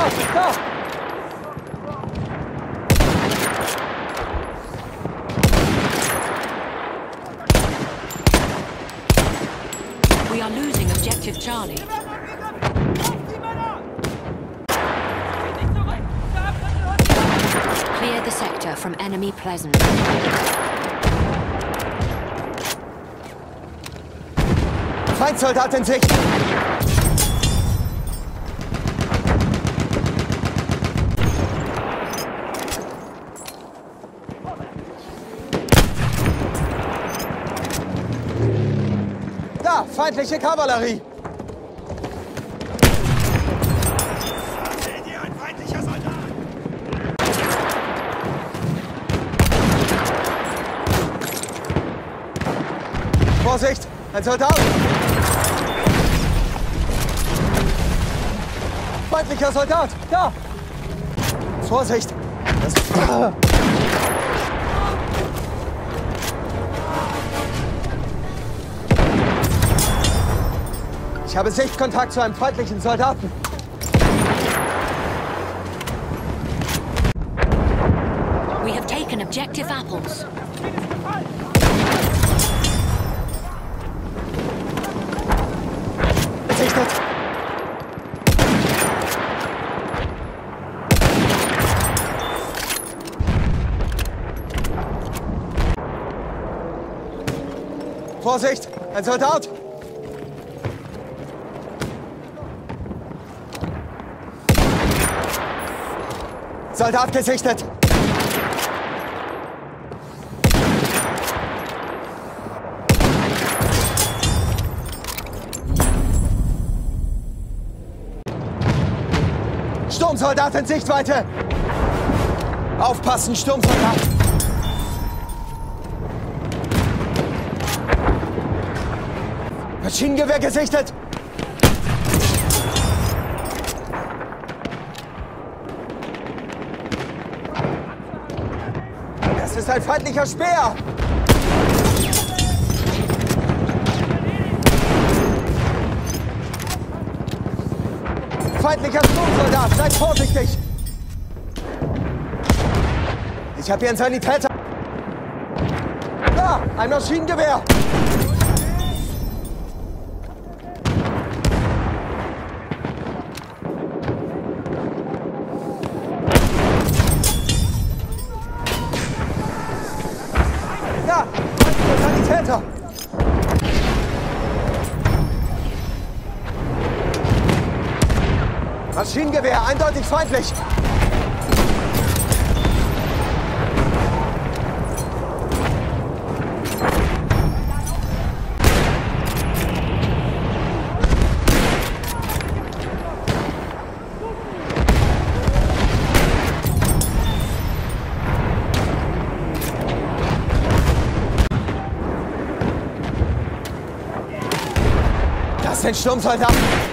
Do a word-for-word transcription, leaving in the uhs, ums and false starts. Stop, stop! We are losing objective Charlie. Clear the sector from enemy Pleasant. Feindsoldat in Sicht! Da, feindliche Kavallerie! Vorsicht, ein Soldat! Feindlicher Soldat, da! Vorsicht! Das ich habe Sichtkontakt zu einem feindlichen Soldaten. We have taken objective apples. Vorsicht, ein Soldat! Soldat gesichtet! Sturmsoldat in Sichtweite! Aufpassen, Sturmsoldat! Maschinengewehr gesichtet! Das ist ein feindlicher Speer! Feindlicher Sturmsoldat, seid vorsichtig! Ich habe hier einen Sanitäter. Da, ein Maschinengewehr! Da, ein Sanitäter! Maschinengewehr, eindeutig feindlich! Das sind Sturmsoldaten!